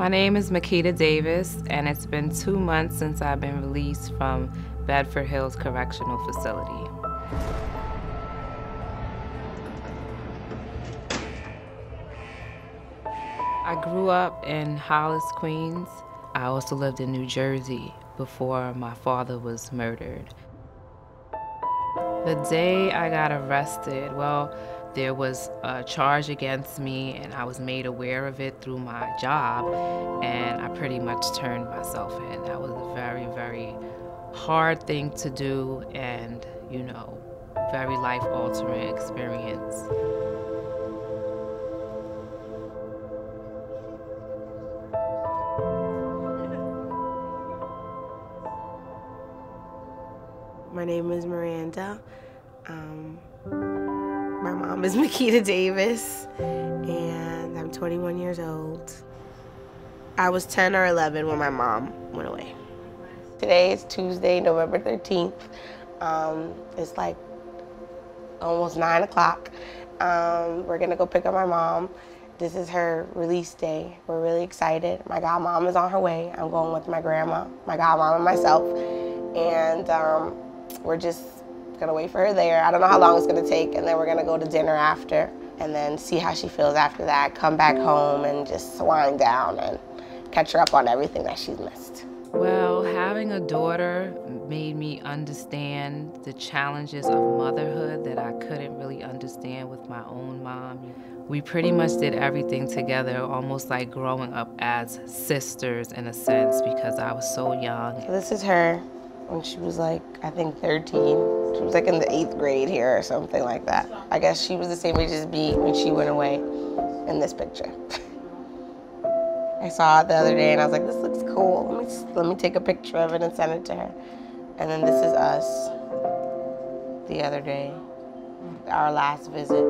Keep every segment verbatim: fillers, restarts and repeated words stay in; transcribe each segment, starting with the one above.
My name is Makeda Davis, and it's been two months since I've been released from Bedford Hills Correctional Facility. I grew up in Hollis, Queens. I also lived in New Jersey before my father was murdered. The day I got arrested, well, there was a charge against me, and I was made aware of it through my job, and I pretty much turned myself in. That was a very, very hard thing to do and, you know, very life-altering experience. My name is Miranda. Um, my mom is Makeda Davis, and I'm twenty-one years old. I was ten or eleven when my mom went away. Today is Tuesday, November thirteenth. Um, it's like almost nine o'clock. Um, we're gonna go pick up my mom. This is her release day. We're really excited. My godmom is on her way. I'm going with my grandma, my godmom, and myself. And um, we're just gonna wait for her there. I don't know how long it's gonna take, and then we're gonna go to dinner after and then see how she feels after that, come back home and just wind down and catch her up on everything that she's missed. Well, having a daughter made me understand the challenges of motherhood that I couldn't really understand with my own mom. We pretty much did everything together, almost like growing up as sisters in a sense, because I was so young. So this is her. When she was like, I think thirteen. She was like in the eighth grade here or something like that. I guess she was the same age as me when she went away in this picture. I saw it the other day and I was like, this looks cool. Let me, let me take a picture of it and send it to her. And then this is us the other day, our last visit.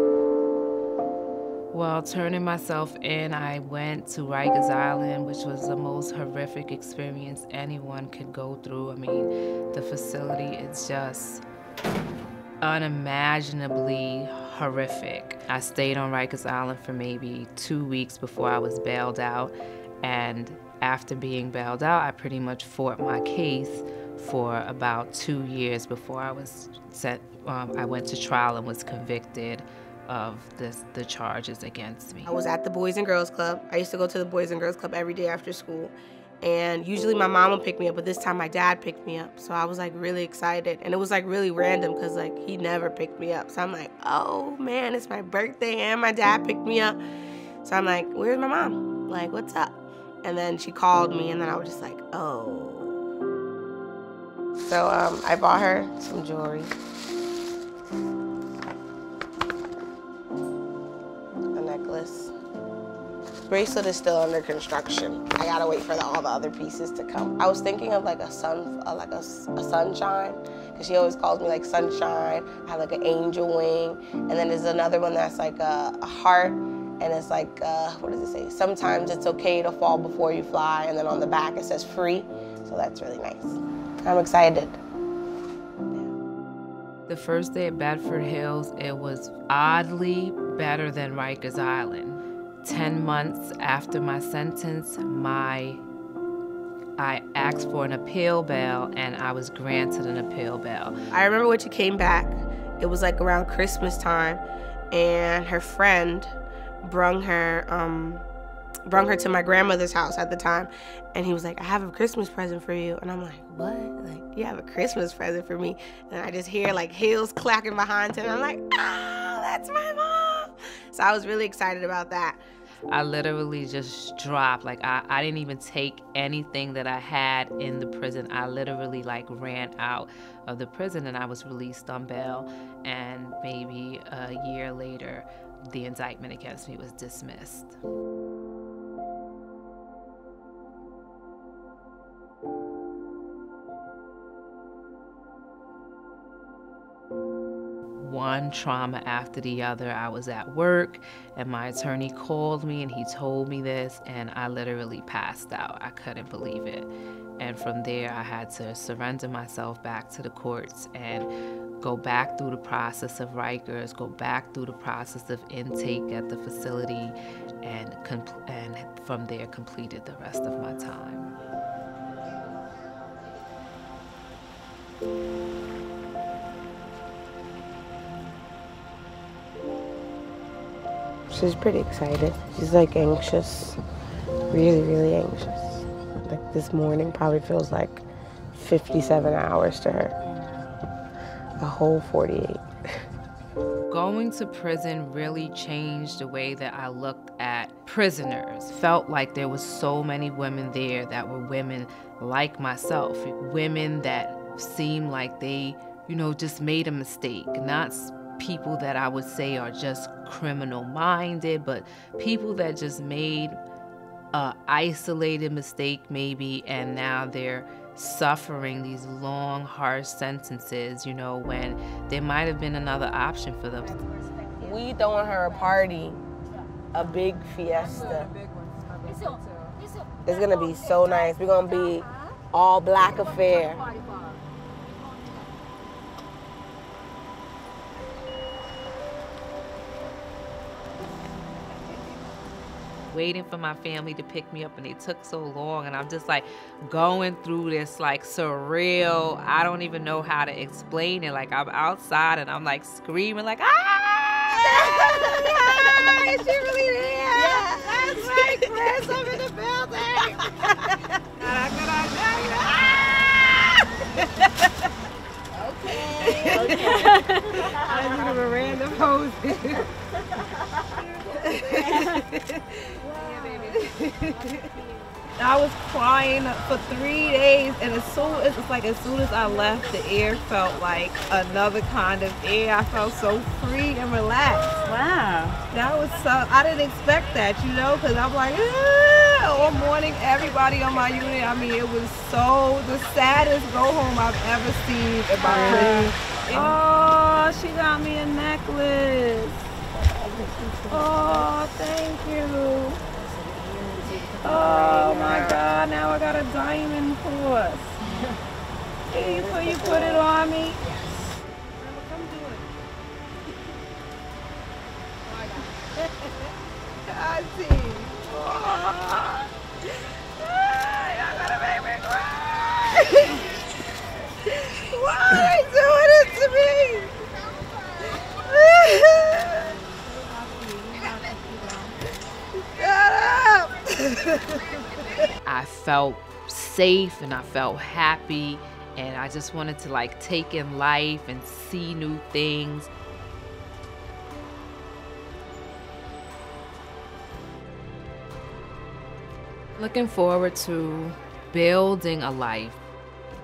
Well, turning myself in, I went to Rikers Island, which was the most horrific experience anyone could go through. I mean, the facility is just unimaginably horrific. I stayed on Rikers Island for maybe two weeks before I was bailed out, and after being bailed out, I pretty much fought my case for about two years before I was sent. Um, I went to trial and was convicted of this, the charges against me. I was at the Boys and Girls Club. I used to go to the Boys and Girls Club every day after school. And usually my mom would pick me up, but this time my dad picked me up. So I was like really excited. And it was like really random because like he never picked me up. So I'm like, oh man, it's my birthday and my dad picked me up. So I'm like, where's my mom? Like, what's up? And then she called me and then I was just like, oh. So um, I bought her some jewelry. Bracelet is still under construction. I gotta wait for the, all the other pieces to come. I was thinking of like a sun, uh, like a, a sunshine, because she always calls me like sunshine. I have like an angel wing, and then there's another one that's like a, a heart, and it's like uh, what does it say? Sometimes it's okay to fall before you fly, and then on the back it says free. So that's really nice. I'm excited. Yeah. The first day at Bedford Hills, it was oddly better than Rikers Island. Ten months after my sentence, my, I asked for an appeal bail, and I was granted an appeal bail. I remember when she came back, it was like around Christmas time, and her friend brung her, um, brung her to my grandmother's house at the time, and he was like, I have a Christmas present for you. And I'm like, what? Like, you have a Christmas present for me? And I just hear like heels clacking behind him, and I'm like, oh, that's my mom. So I was really excited about that. I literally just dropped. Like, I, I didn't even take anything that I had in the prison. I literally, like, ran out of the prison, and I was released on bail. And maybe a year later, the indictment against me was dismissed. One trauma after the other. I was at work and my attorney called me and he told me this, and I literally passed out. I couldn't believe it. And from there I had to surrender myself back to the courts and go back through the process of Rikers, go back through the process of intake at the facility, and, and from there completed the rest of my time. She's pretty excited. She's like anxious, really, really anxious. Like this morning probably feels like fifty-seven hours to her, a whole forty-eight. Going to prison really changed the way that I looked at prisoners. Felt like there was so many women there that were women like myself, women that seemed like they, you know, just made a mistake, not people that I would say are just criminal-minded, but people that just made an isolated mistake maybe, and now they're suffering these long, harsh sentences, you know, when there might have been another option for them. We throwing her a party, a big fiesta. It's gonna be so nice. We're gonna be all black affair. Waiting for my family to pick me up, and they took so long, and I'm just like going through this like surreal, I don't even know how to explain it. Like I'm outside and I'm like screaming like, ah, is she really there? Yeah. That's right, Chris, I'm in the building. Okay, okay. I do the Miranda poses. I was crying for three days, and as soon as it's like as soon as I left, the air felt like another kind of air. I felt so free and relaxed. Wow, that was so I didn't expect that, you know, because I'm like, ah! All morning, everybody on my unit. I mean, it was so the saddest go home I've ever seen in my life. Oh, she got me a necklace. Oh, thank you. Oh my God, now I got a diamond horse. Can you, will you put it on me? Yes. Mama, come do it. I see. Oh. Y'all gotta make me cry. Why are they doing it to me? Shut up. I felt safe and I felt happy, and I just wanted to like take in life and see new things. Looking forward to building a life.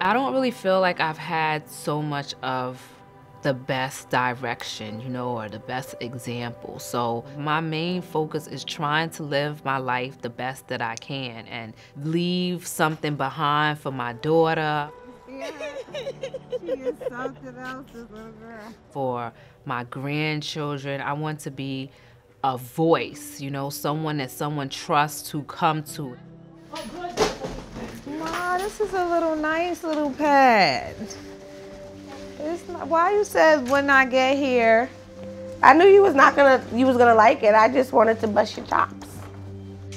I don't really feel like I've had so much of the best direction, you know, or the best example. So my main focus is trying to live my life the best that I can and leave something behind for my daughter. Yeah. She is something else, this little girl. For my grandchildren, I want to be a voice, you know, someone that someone trusts to come to. Ma, this is a little nice little pad. It's not, why you said when I get here? I knew you was not gonna, you was gonna like it. I just wanted to bust your chops.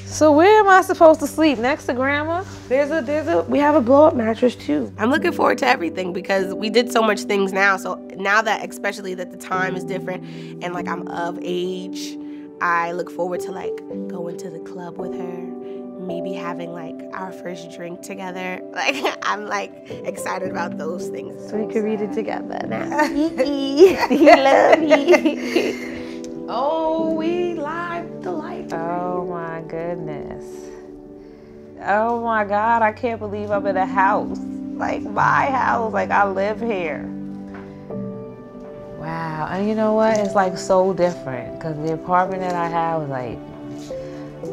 So where am I supposed to sleep? Next to Grandma? There's a, there's a, we have a blow up mattress too. I'm looking forward to everything because we did so much things now. So now that, especially that the time is different and like I'm of age, I look forward to like going to the club with her. Maybe having like our first drink together. Like I'm like excited about those things. So, so we could read it together now. You love me. Oh, we live the life. Oh my goodness. Oh my God, I can't believe I'm in a house. Like my house, like I live here. Wow, and you know what? It's like so different because the apartment that I have was like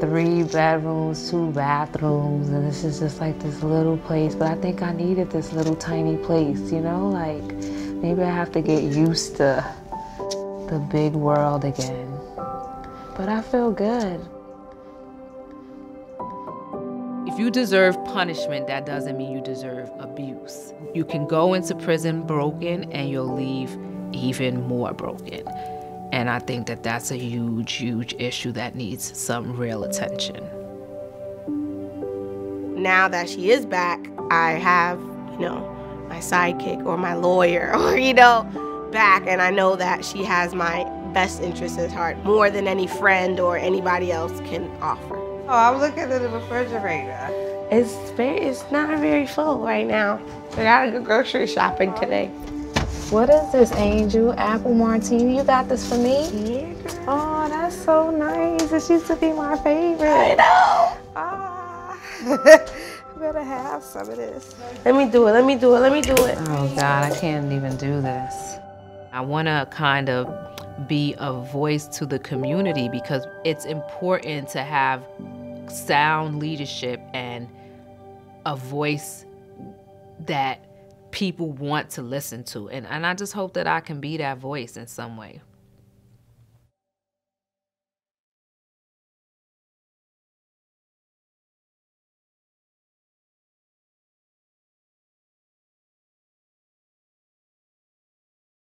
three bedrooms, two bathrooms, and this is just like this little place. But I think I needed this little tiny place, you know? Like, maybe I have to get used to the big world again. But I feel good. If you deserve punishment, that doesn't mean you deserve abuse. You can go into prison broken and you'll leave even more broken. And I think that that's a huge, huge issue that needs some real attention. Now that she is back, I have, you know, my sidekick or my lawyer or, you know, back. And I know that she has my best interests at heart more than any friend or anybody else can offer. Oh, I'm looking at the refrigerator. It's very, it's not very full right now. I gotta go grocery shopping today. What is this, Angel? Apple martini? You got this for me? Yeah. Oh, that's so nice. This used to be my favorite. I know. Ah, you better have some of this. Let me do it, let me do it, let me do it. Oh God, I can't even do this. I wanna kind of be a voice to the community because it's important to have sound leadership and a voice that people want to listen to. And, and I just hope that I can be that voice in some way.